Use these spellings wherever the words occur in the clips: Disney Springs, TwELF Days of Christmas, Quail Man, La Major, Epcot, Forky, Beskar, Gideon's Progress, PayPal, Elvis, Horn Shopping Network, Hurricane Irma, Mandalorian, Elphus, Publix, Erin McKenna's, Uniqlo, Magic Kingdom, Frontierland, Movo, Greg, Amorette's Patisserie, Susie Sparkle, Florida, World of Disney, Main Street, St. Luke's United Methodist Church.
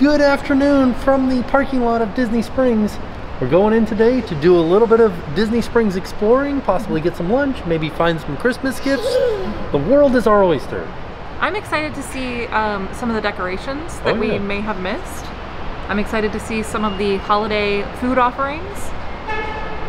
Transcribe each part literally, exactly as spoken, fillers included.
Good afternoon from the parking lot of Disney Springs. We're going in today to do a little bit of Disney Springs exploring, possibly get some lunch, maybe find some Christmas gifts. The world is our oyster. I'm excited to see um, some of the decorations that oh, yeah. we may have missed. I'm excited to see some of the holiday food offerings.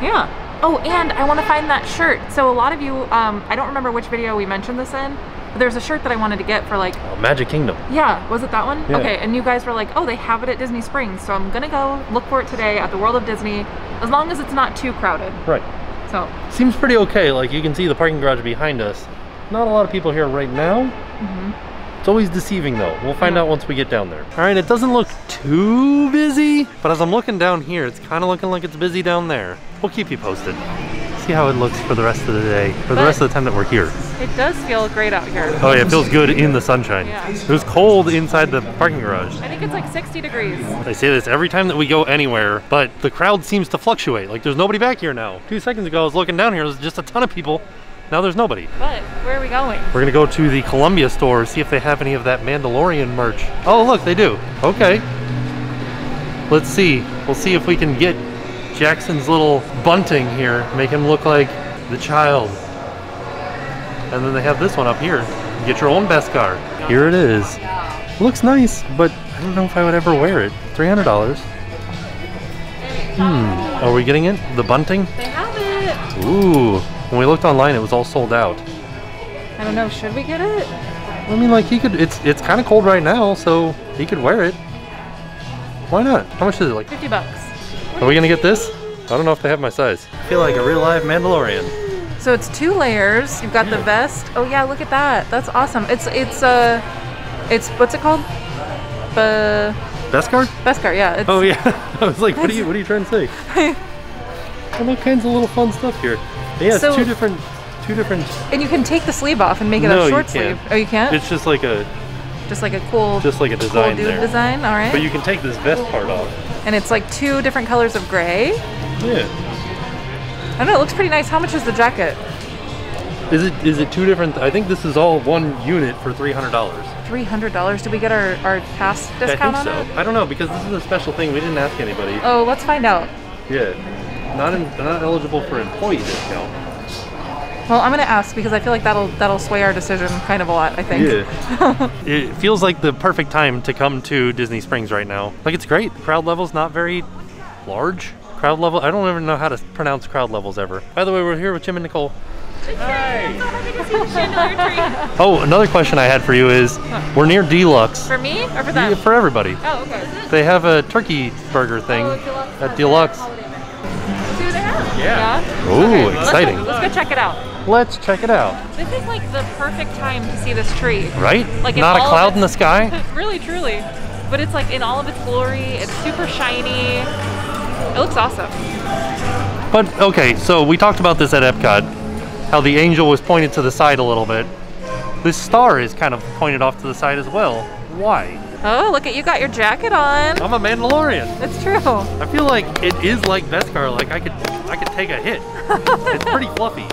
Yeah. Oh, and I want to find that shirt. So a lot of you, um, I don't remember which video we mentioned this in, there's a shirt that I wanted to get for like uh, Magic Kingdom. Yeah, was it that one? Yeah. Okay, and you guys were like, oh, they have it at Disney Springs, so I'm gonna go look for it today at the World of Disney, as long as it's not too crowded. Right. So seems pretty okay. Like you can see the parking garage behind us. Not a lot of people here right now. Mm-hmm. It's always deceiving though. We'll find yeah. out once we get down there. All right, it doesn't look too busy, but as I'm looking down here, it's kind of looking like it's busy down there. We'll keep you posted. See how it looks for the rest of the day, for but the rest of the time that we're here. It does feel great out here. Oh yeah, it feels good in the sunshine. Yeah. It was cold inside the parking garage. I think it's like sixty degrees. I say this every time that we go anywhere, but the crowd seems to fluctuate. Like there's nobody back here now. Two seconds ago, I was looking down here, there's just a ton of people. Now there's nobody. But where are we going? We're gonna go to the Columbia store, see if they have any of that Mandalorian merch. Oh look, they do. Okay. Let's see. We'll see if we can get Jackson's little bunting here, make him look like the child. And then they have this one up here. Get your own Beskar. Here it is. It looks nice, but I don't know if I would ever wear it. three hundred dollars. Hmm. Are we getting it? The bunting? They have it. Ooh. When we looked online, it was all sold out. I don't know. Should we get it? I mean, like he could. It's it's kind of cold right now, so he could wear it. Why not? How much is it? Like fifty bucks. Are we gonna get this? I don't know if they have my size. I feel like a real live Mandalorian. So it's two layers. You've got yeah. the vest. Oh yeah, look at that. That's awesome. It's it's uh, it's what's it called? Uh, Beskar. Beskar, yeah. It's, oh yeah. I was like, what are you what are you trying to say? And all kinds of little fun stuff here. But yeah, so, it's two different two different. And you can take the sleeve off and make it no, a short you can't. sleeve. Oh, you can't. It's just like a. Just like a cool, just like a design cool dude there. design, all right. But you can take this vest part off. And it's like two different colors of gray. Yeah. I don't know, it looks pretty nice. How much is the jacket? Is it is it two different? I think this is all one unit for three hundred dollars. Three hundred dollars? Did we get our our pass discount on it? I think so. I don't know because this is a special thing. We didn't ask anybody. Oh, let's find out. Yeah. Not in, not eligible for employee discount. Well, I'm gonna ask because I feel like that'll that'll sway our decision kind of a lot, I think. Yeah. It feels like the perfect time to come to Disney Springs right now. Like it's great. The crowd level's not very large. Crowd level, I don't even know how to pronounce crowd levels ever. By the way, we're here with Jim and Nicole. Hi. I'm so happy to see the chandelier tree. Oh, another question I had for you is, huh. we're near D-Luxe. For me or for them? For everybody. Oh, okay. They have a turkey burger thing oh, at D-Luxe. Yeah. yeah. Ooh, okay. exciting. Let's go, let's go check it out. Let's check it out. This is like the perfect time to see this tree. Right? Like Not a cloud in the sky? Really, truly. But it's like in all of its glory. It's super shiny. It looks awesome. But, okay, so we talked about this at Epcot, how the angel was pointed to the side a little bit. This star is kind of pointed off to the side as well. Why? Oh, look at you got your jacket on. I'm a Mandalorian. It's true. I feel like it is like Beskar. Like I could I could take a hit. It's pretty fluffy.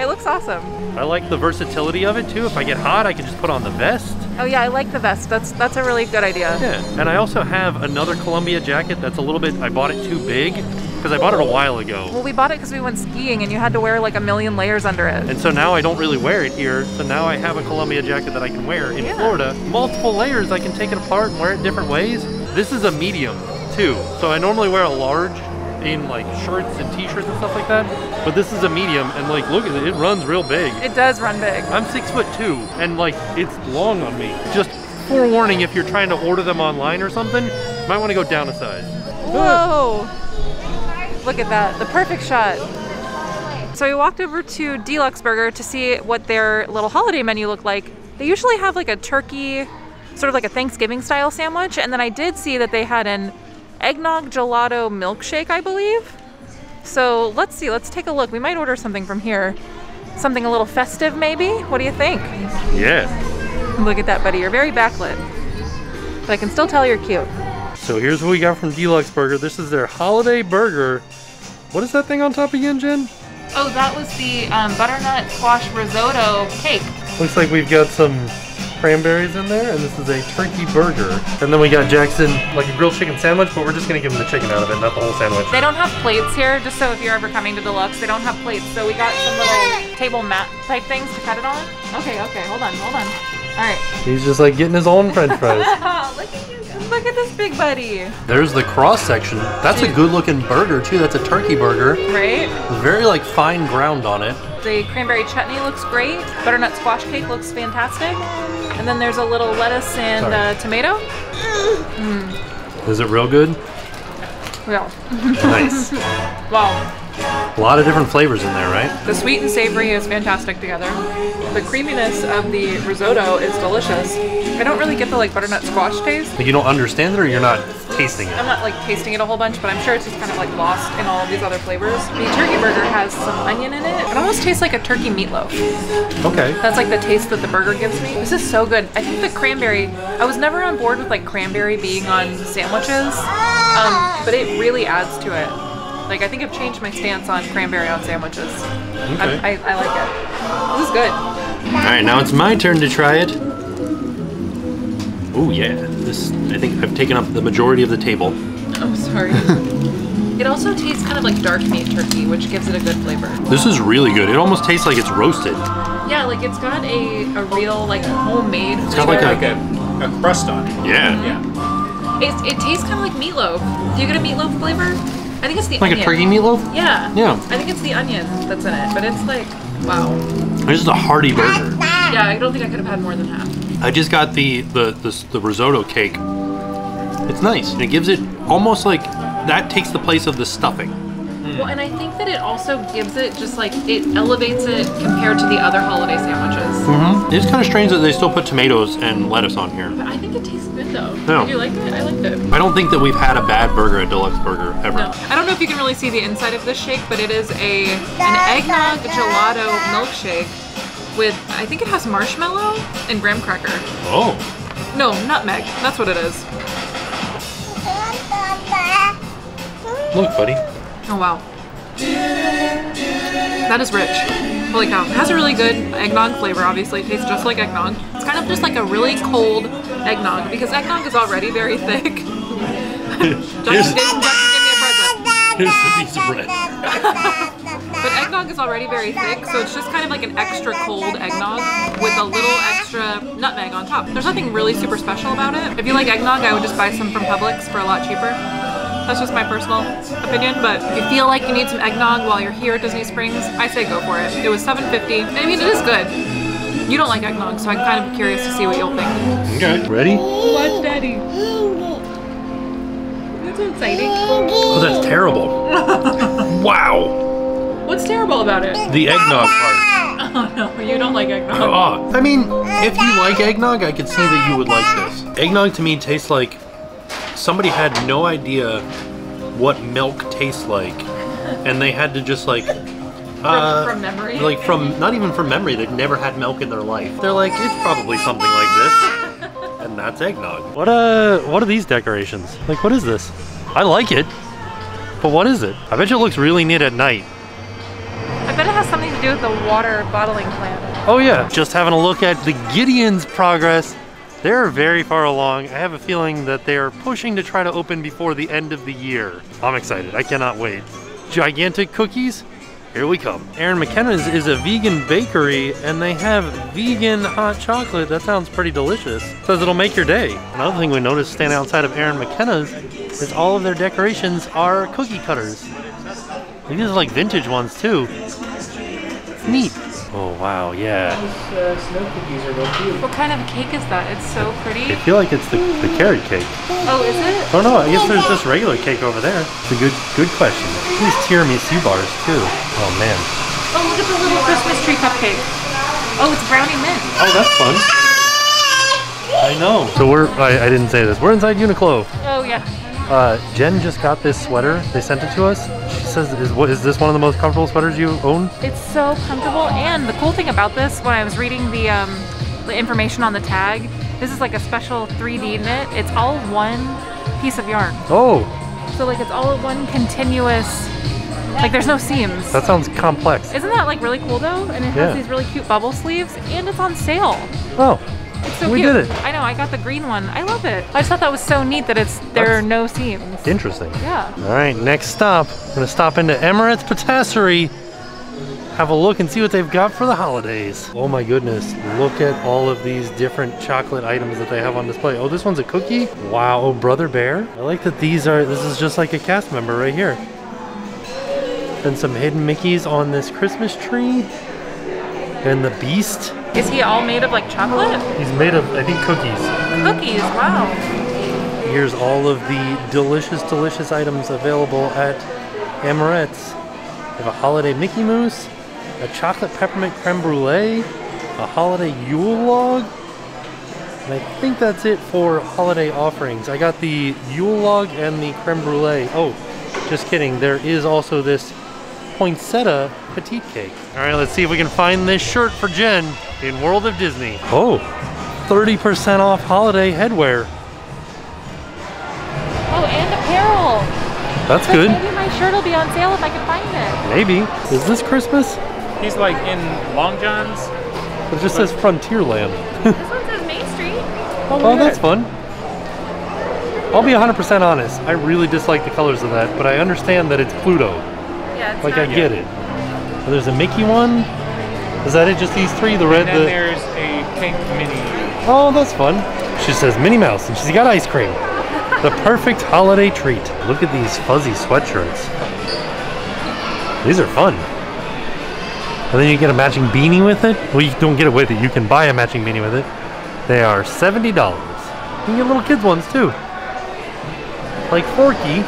It looks awesome. I like the versatility of it too. If I get hot, I can just put on the vest. Oh yeah, I like the vest. That's that's a really good idea. Yeah, and I also have another Columbia jacket that's a little bit, I bought it too big because I bought it a while ago. Well, we bought it because we went skiing and you had to wear like a million layers under it. And so now I don't really wear it here. So now I have a Columbia jacket that I can wear in yeah. Florida. Multiple layers, I can take it apart and wear it different ways. This is a medium too. So I normally wear a large in like shirts and t-shirts and stuff like that, but this is a medium and like look at it, it runs real big. It does run big. I'm six foot two and like it's long on me. Just forewarning, if you're trying to order them online or something, you might want to go down a size. Whoa, look at that, the perfect shot. So we walked over to D-Luxe Burger to see what their little holiday menu looked like. They usually have like a turkey, sort of like a Thanksgiving style sandwich, and then I did see that they had an eggnog gelato milkshake, I believe. So let's see, let's take a look. We might order something from here. Something a little festive maybe? What do you think? Yeah. Look at that, buddy, you're very backlit. But I can still tell you're cute. So here's what we got from D-Luxe Burger. This is their holiday burger. What is that thing on top again, Jen? Oh, that was the um, butternut squash risotto cake. Looks like we've got some cranberries in there, and this is a turkey burger. And then we got Jackson like a grilled chicken sandwich, but we're just gonna give him the chicken out of it, not the whole sandwich. They don't have plates here, just so if you're ever coming to Deluxe, they don't have plates. So we got some little table mat type things to cut it on. Okay, okay, hold on, hold on. All right. He's just like getting his own french fries. Look at you guys. Look at this big buddy. There's the cross section. That's a good looking burger too. That's a turkey burger. Right? Very like fine ground on it. The cranberry chutney looks great. Butternut squash cake looks fantastic. And then there's a little lettuce and uh, tomato. Mm. Is it real good? Real. Nice. Wow. A lot of different flavors in there, right? The sweet and savory is fantastic together. The creaminess of the risotto is delicious. I don't really get the like butternut squash taste. Like you don't understand it, or you're not tasting it? I'm not like tasting it a whole bunch, but I'm sure it's just kind of like lost in all of these other flavors. The turkey burger has some onion in it. It almost tastes like a turkey meatloaf. Okay. That's like the taste that the burger gives me. This is so good. I think the cranberry, I was never on board with like cranberry being on sandwiches, um, but it really adds to it. Like, I think I've changed my stance on cranberry on sandwiches. Okay. I, I, I like it. This is good. All right, now it's my turn to try it. Oh yeah, this, I think I've taken up the majority of the table. Oh, sorry. It also tastes kind of like dark meat turkey, which gives it a good flavor. This is really good. It almost tastes like it's roasted. Yeah, like it's got a, a real like homemade flavor. It's got like a, like a, a crust on it. Yeah. yeah. It, it tastes kind of like meatloaf. Do you get a meatloaf flavor? I think it's the like onion. Like a turkey meatloaf? Yeah. Yeah. I think it's the onion that's in it, but it's like, wow. This is a hearty burger. Yeah, I don't think I could have had more than half. I just got the, the, the, the risotto cake. It's nice. It gives it almost like, that takes the place of the stuffing. Mm. Well, and I think that it also gives it just like, it elevates it compared to the other holiday sandwiches. Mm-hmm. It's kind of strange that they still put tomatoes and lettuce on here. But I think it tastes good though. No. Did you like it? I liked it. I don't think that we've had a bad burger at Deluxe Burger ever. No. I don't know if you can really see the inside of this shake, but it is a an eggnog gelato milkshake with, I think it has marshmallow and graham cracker. Oh. No, nutmeg. That's what it is. Look, buddy. Oh, wow. That is rich. Holy cow. It has a really good eggnog flavor, obviously. It tastes just like eggnog. It's kind of just like a really cold eggnog, because eggnog is already very thick. Here's, Jackson, Jackson gave me a present. Here's the piece of bread. But eggnog is already very thick, so it's just kind of like an extra cold eggnog with a little extra nutmeg on top. There's nothing really super special about it. If you like eggnog, I would just buy some from Publix for a lot cheaper. That's just my personal opinion, but if you feel like you need some eggnog while you're here at Disney Springs, I say go for it. It was seven fifty. I mean, it is good. You don't like eggnog, so I'm kind of curious to see what you'll think. Okay. Ready? Watch Daddy. That's exciting. Oh, that's terrible. Wow. What's terrible about it? The eggnog part. Oh, no. You don't like eggnog. Oh, I mean, if you like eggnog, I could see that you would like this. Eggnog, to me, tastes like somebody had no idea what milk tastes like, and they had to just like uh, from, from memory, like from not even from memory, they've never had milk in their life. They're like, it's probably something like this, and that's eggnog. What uh, what are these decorations? Like, what is this? I like it, but what is it? I bet you it looks really neat at night. I bet it has something to do with the water bottling plant. Oh yeah, just having a look at the Gideon's Progress. They're very far along. I have a feeling that they are pushing to try to open before the end of the year. I'm excited, I cannot wait. Gigantic cookies, here we come. Erin McKenna's is a vegan bakery and they have vegan hot chocolate. That sounds pretty delicious. It says it'll make your day. Another thing we noticed standing outside of Erin McKenna's is all of their decorations are cookie cutters. These are like vintage ones too. It's neat. Oh wow, yeah. Those uh, snow cookies are real cute. What kind of cake is that? It's so pretty. I feel like it's the, the carrot cake. Oh, is it? Oh no, I guess there's just regular cake over there. It's a good good question. These tiramisu bars too. Oh man. Oh, look at the little Christmas tree cupcake. Oh, it's brownie mint. Oh, that's fun. I know. So we're, I, I didn't say this, we're inside Uniqlo. Oh yeah. Uh, Jen just got this sweater. They sent it to us. She says, is, what, is this one of the most comfortable sweaters you own? It's so comfortable. And the cool thing about this, when I was reading the, um, the information on the tag, this is like a special three D knit. It's all one piece of yarn. Oh. So like it's all one continuous, like there's no seams. That sounds complex. Isn't that like really cool though? And it has yeah. these really cute bubble sleeves and it's on sale. Oh. It's so we cute. We did it. I know, I got the green one. I love it. I just thought that was so neat that it's there That's are no seams. Interesting. Yeah. All right, next stop. I'm gonna stop into Amorette's Patisserie. Have a look and see what they've got for the holidays. Oh my goodness, look at all of these different chocolate items that they have on display. Oh, this one's a cookie. Wow, oh, Brother Bear. I like that these are, this is just like a cast member right here. And some hidden Mickeys on this Christmas tree. And the Beast. Is he all made of like chocolate? He's made of, I think, cookies. Cookies, wow. Here's all of the delicious, delicious items available at Amorette's. They have a holiday Mickey Mouse, a chocolate peppermint creme brulee, a holiday Yule log, and I think that's it for holiday offerings. I got the Yule log and the creme brulee. Oh, just kidding. There is also this poinsettia petite cake. All right, let's see if we can find this shirt for Jen in World of Disney. Oh, thirty percent off holiday headwear. Oh, and apparel. That's good. Maybe my shirt will be on sale if I can find it. Maybe. Is this Christmas? He's like in Long John's. It just says Frontierland. This one says Main Street. Oh, oh that's fun. I'll be one hundred percent honest. I really dislike the colors of that, but I understand that it's Pluto. Yeah, it's Like, not I get yet. it. So there's a Mickey one. Is that it? Just these three? The red, and then the... there's a pink mini. Oh, that's fun. She says Minnie Mouse, and she's got ice cream. The perfect holiday treat. Look at these fuzzy sweatshirts. These are fun. And then you get a matching beanie with it. Well, you don't get it with it. You can buy a matching beanie with it. They are seventy dollars. You can get little kids ones too. Like Forky.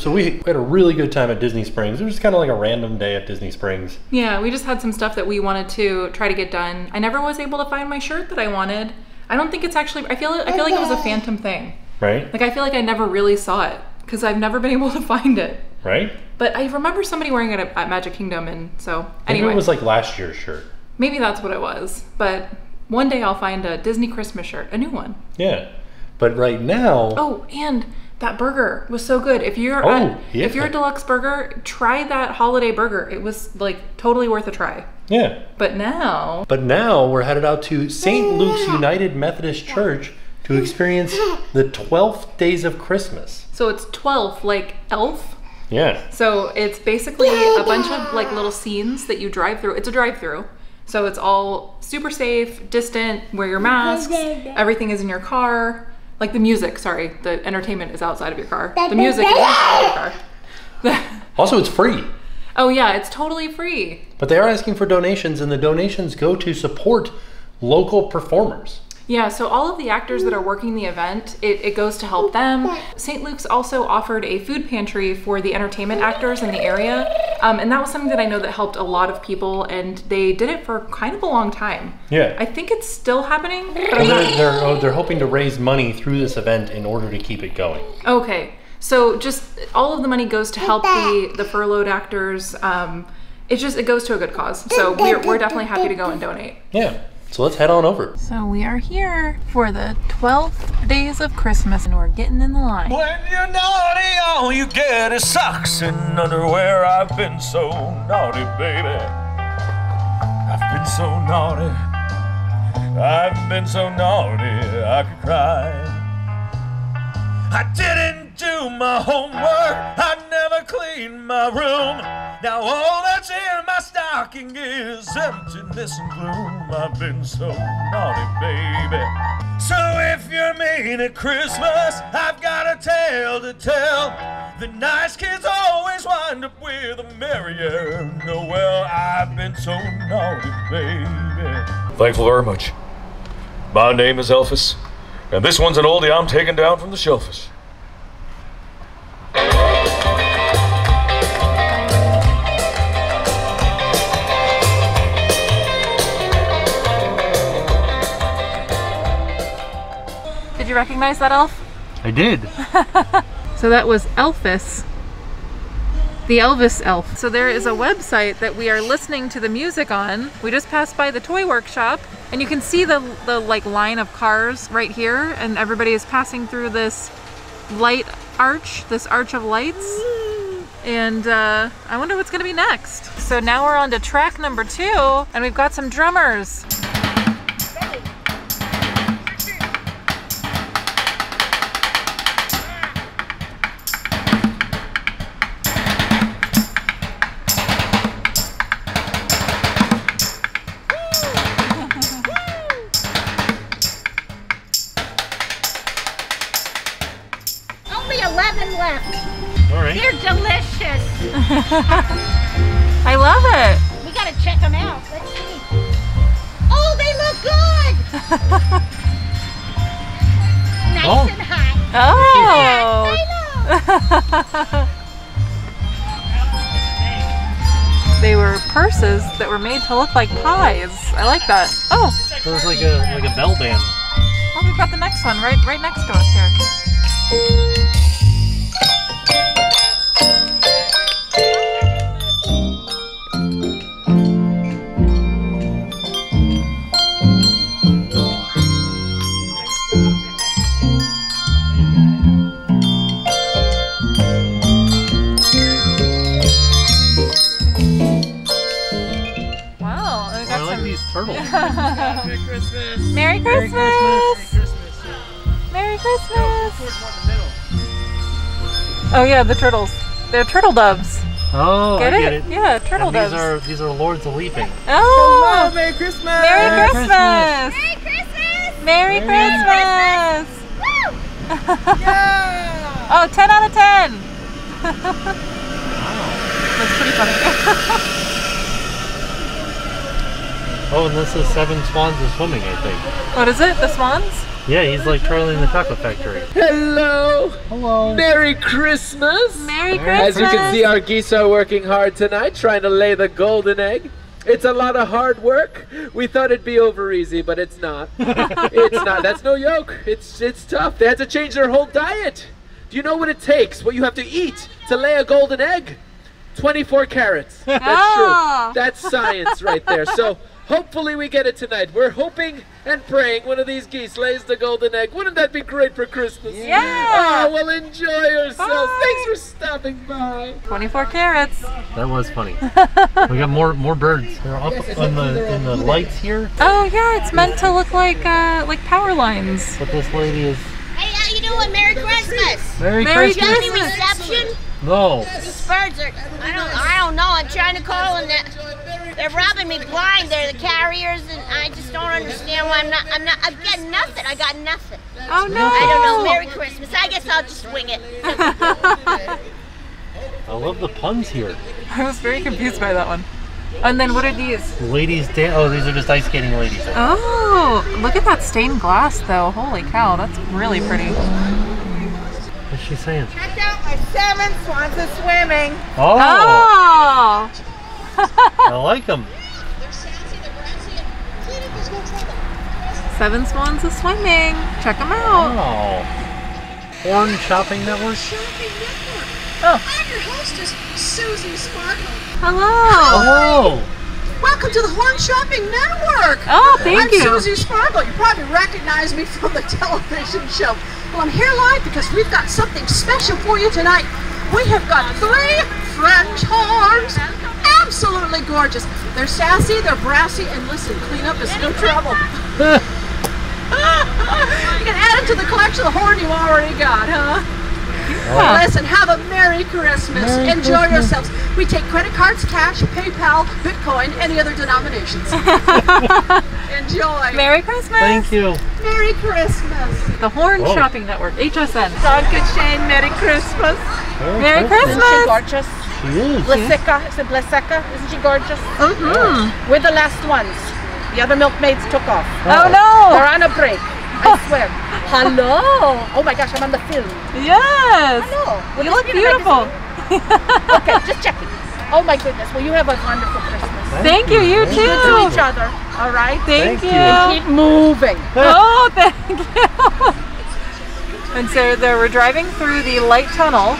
So we had a really good time at Disney Springs. It was just kind of like a random day at Disney Springs. Yeah, we just had some stuff that we wanted to try to get done. I never was able to find my shirt that I wanted. I don't think it's actually, I feel, I feel like it was a phantom thing. Right? Like I feel like I never really saw it because I've never been able to find it. Right? But I remember somebody wearing it at Magic Kingdom, and so anyway. Maybe it was like last year's shirt. Maybe that's what it was. But one day I'll find a Disney Christmas shirt, a new one. Yeah. But right now. Oh, and that burger was so good. If you're, oh, at, yeah. if you're a Deluxe Burger, try that holiday burger. It was like totally worth a try. Yeah. But now... But now we're headed out to Saint Luke's United Methodist Church to experience the twelve Days of Christmas. So it's twelve, like elf? Yeah. So it's basically a bunch of like little scenes that you drive through. It's a drive-through. So it's all super safe, distant, wear your masks, everything is in your car. Like the music, sorry. The entertainment is outside of your car. The music is outside of your car. Also, it's free. Oh yeah, it's totally free. But they are asking for donations, and the donations go to support local performers. Yeah, so all of the actors that are working the event, it, it goes to help them. Saint Luke's also offered a food pantry for the entertainment actors in the area. Um, and that was something that I know that helped a lot of people, and they did it for kind of a long time. Yeah. I think it's still happening. But I'm they're, they're, oh, they're hoping to raise money through this event in order to keep it going. Okay. So just all of the money goes to help the, the furloughed actors. Um, it just, it goes to a good cause. So we're, we're definitely happy to go and donate. Yeah, so let's head on over. So we are here for the twelve Days of Christmas, and we're getting in the line. When you're naughty, all you get is socks and underwear. I've been so naughty, baby. I've been so naughty. I've been so naughty, I could cry. I didn't do my homework, I never cleaned my room. Now all that's in my stocking is emptiness and gloom. I've been so naughty, baby. So if you're mean at Christmas, I've got a tale to tell. The nice kids always wind up with a merrier Noel. I've been so naughty, baby. Thankful very much. My name is Elphus. And this one's an oldie I'm taking down from the shellfish. Did you recognize that elf? I did. So that was Elphus, the Elvis elf. So there is a website that we are listening to the music on. We just passed by the toy workshop. And you can see the, the like line of cars right here, and everybody is passing through this light arch, this arch of lights. And uh, I wonder what's gonna be next. So now we're on to track number two, and we've got some drummers. only eleven left. All right. They're delicious. I love it. We gotta check them out. Let's see. Oh, they look good. Nice oh. and hot. Oh. Yeah, they were purses that were made to look like pies. I like that. Oh. It was like a like a bell band. Oh, we've got the next one right right next to us here. Wow, I got oh, I like some... these turtles. Merry Christmas. Merry Christmas. Merry Christmas. Merry Christmas! Oh yeah, the turtles. They're turtle doves. Oh, get I get it? it. Yeah, turtle and doves. These are these are lords of leaping. Oh! Hello, Merry Christmas! Merry, Merry Christmas. Christmas! Merry Christmas! Merry, Merry Christmas! Christmas. Woo! Yeah! Oh, ten out of ten. Wow, that's pretty funny. Oh, and this is Seven Swans of Swimming, I think. What is it? The swans? Yeah, he's like Charlie in the Chocolate Factory. Hello! Hello! Merry Christmas! Merry Christmas! As you can see, our geese are working hard tonight, trying to lay the golden egg. It's a lot of hard work. We thought it'd be over easy, but it's not. It's not. That's no yoke. It's, it's tough. They had to change their whole diet. Do you know what it takes, what you have to eat to lay a golden egg? twenty-four carats. That's oh. true. That's science right there. So. Hopefully we get it tonight. We're hoping and praying one of these geese lays the golden egg. Wouldn't that be great for Christmas? Yeah! Ah, well, enjoy yourselves. Bye. Thanks for stopping by. twenty-four carats. That was funny. We got more more birds. They're up on the, in the lights here. Oh yeah, it's meant to look like uh, like power lines. But this lady is... Hey, how you doing? Merry Christmas! Merry, Merry Christmas! Do you have any reception? No. These birds are... I don't, I don't know. I'm trying to call in that... They're robbing me blind. They're the carriers, and I just don't understand why I'm not. I'm not. I'm getting nothing. I got nothing. Oh no! I don't know. Merry Christmas. I guess I'll just wing it. I love the puns here. I was very confused by that one. And then what are these? Ladies dance. Oh, these are just ice skating ladies. Oh, look at that stained glass, though. Holy cow, that's really pretty. What's she saying? Check out my seven swans of swimming. Oh. oh. I like them. Seven Swans of Swimming. Check them out. Oh. Horn Shopping Network. Shopping Network. Oh. I'm your hostess, Susie Sparkle. Hello. Hello. Welcome to the Horn Shopping Network. Oh, thank I'm you. I'm Susie Sparkle. You probably recognize me from the television show. Well, I'm here live because we've got something special for you tonight. We have got three French horns. Absolutely gorgeous. They're sassy, they're brassy, and listen, cleanup is no trouble. You can add it to the collection of the horn you already got, huh? Well, listen, have a Merry Christmas. Merry Enjoy Christmas. yourselves. We take credit cards, cash, PayPal, Bitcoin, any other denominations. Enjoy. Merry Christmas. Thank you. Merry Christmas. The Horn Whoa. Shopping Network, H S N. Danke schön, Merry Christmas. Merry, Merry Christmas. Christmas. Gorgeous. She is. Bleseka, is it Bleseka? Isn't she gorgeous? Mm-hmm. We're the last ones. The other milkmaids took off. Oh, oh no! They're on a break. I swear. Hello! Oh my gosh, I'm on the film. Yes! Hello! Will you look beautiful. Okay, just checking. Oh my goodness, well you have a wonderful Christmas. Thank, thank you, you too! Good to each other, alright? Thank, thank you! And keep moving. Oh, thank you! And so there, we're driving through the light tunnel.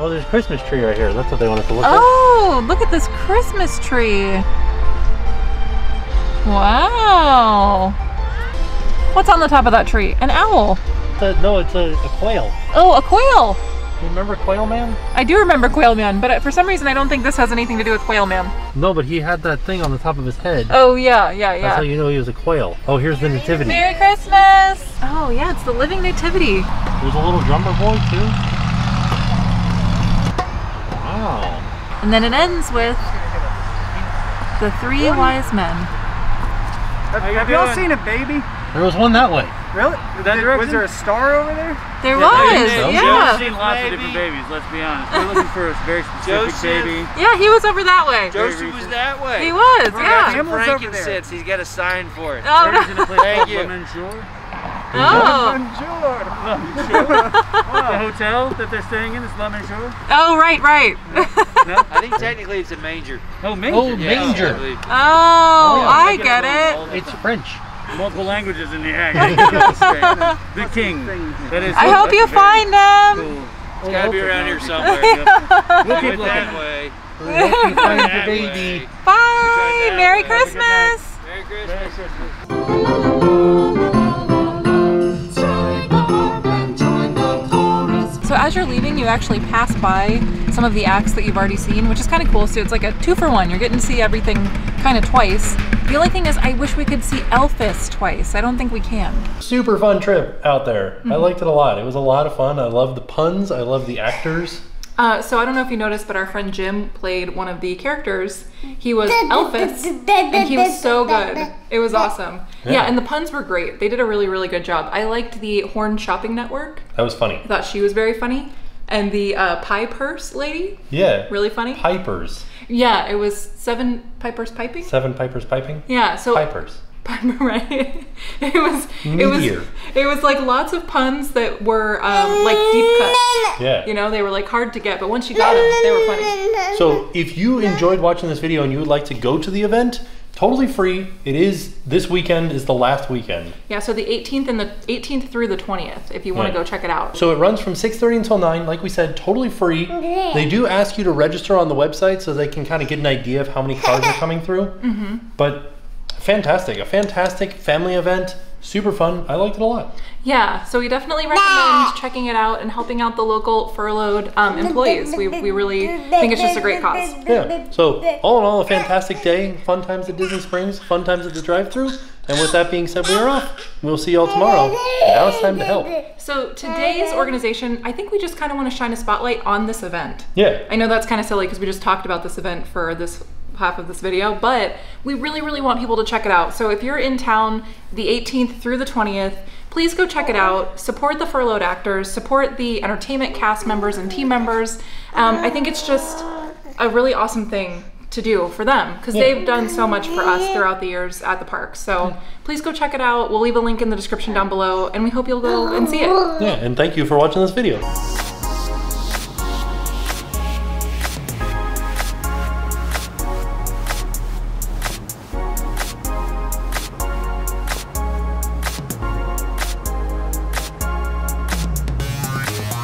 Oh, there's a Christmas tree right here. That's what they wanted to look at. Oh, look at this Christmas tree. Wow! What's on the top of that tree? An owl. It's a, no, it's a, a quail. Oh, a quail. You remember Quail Man? I do remember Quail Man, but for some reason I don't think this has anything to do with Quail Man. No, but he had that thing on the top of his head. Oh, yeah, yeah, yeah. That's how you know he was a quail. Oh, here's the nativity. Merry Christmas. Oh, yeah, it's the living nativity. There's a little drummer boy, too. Wow. And then it ends with the three wise men. Have, have y'all seen a baby? There was one that way. Really? that direction? Was there a star over there? There yeah, was, so. yeah. Joe's seen lots Maybe. of different babies, let's be honest. We're looking for a very specific Joseph. baby. Yeah, he was over that way. Josie was that way. He was, We're yeah. Frankincense, he's got a sign for it. Oh, no. Thank you. Oh. The hotel that they're staying in is La Major. Oh, right, right. No? No? I think technically it's a manger. Oh, manger. Oh, manger. Yeah, oh, I, oh, yeah. I get it. it. It's French. Multiple languages in the act. The king. That is I hope you find them. Cool. It's got to be around here somewhere. Yeah. We'll keep looking. That way. We'll find the baby. Bye. Merry Christmas. Merry Christmas. Merry Christmas. So as you're leaving, you actually pass by some of the acts that you've already seen, which is kind of cool. So it's like a two for one. You're getting to see everything kind of twice. The only thing is I wish we could see Elphus twice. I don't think we can. Super fun trip out there. Mm-hmm. I liked it a lot. It was a lot of fun. I love the puns. I love the actors. Uh, so I don't know if you noticed, but our friend Jim played one of the characters. He was Elphus, and he was so good. It was awesome. Yeah. yeah, and the puns were great. They did a really, really good job. I liked the Horn Shopping Network. That was funny. I thought she was very funny. And the uh, pie purse lady. Yeah. Really funny. Pipers. Yeah, it was seven pipers piping. Seven pipers piping. Yeah, so pipers. Right. It was. Meteor. It was. It was like lots of puns that were um, like deep cuts. Yeah. You know, they were like hard to get, but once you got them, they were funny. So if you enjoyed watching this video and you would like to go to the event, totally free. It is, this weekend is the last weekend. Yeah, so the eighteenth and the eighteenth through the twentieth, if you want yeah. to go check it out. So it runs from six thirty until nine, like we said, totally free. Okay. They do ask you to register on the website so they can kind of get an idea of how many cars are coming through. Mm-hmm. But fantastic, a fantastic family event. Super fun. I liked it a lot. Yeah, so we definitely recommend nah. checking it out and helping out the local furloughed um, employees. We, we really think it's just a great cause. Yeah, so all in all, a fantastic day. Fun times at Disney Springs, fun times at the drive-thru. And with that being said, we are off. We'll see y'all tomorrow. Now it's time to help. So today's organization, I think we just kind of want to shine a spotlight on this event. Yeah. I know that's kind of silly because we just talked about this event for this half of this video, but we really, really want people to check it out. So if you're in town the eighteenth through the twentieth, please go check it out. Support the furloughed actors, support the entertainment cast members and team members. Um, I think it's just a really awesome thing to do for them because yeah. they've done so much for us throughout the years at the park. So please go check it out. We'll leave a link in the description down below and we hope you'll go and see it. Yeah, and thank you for watching this video.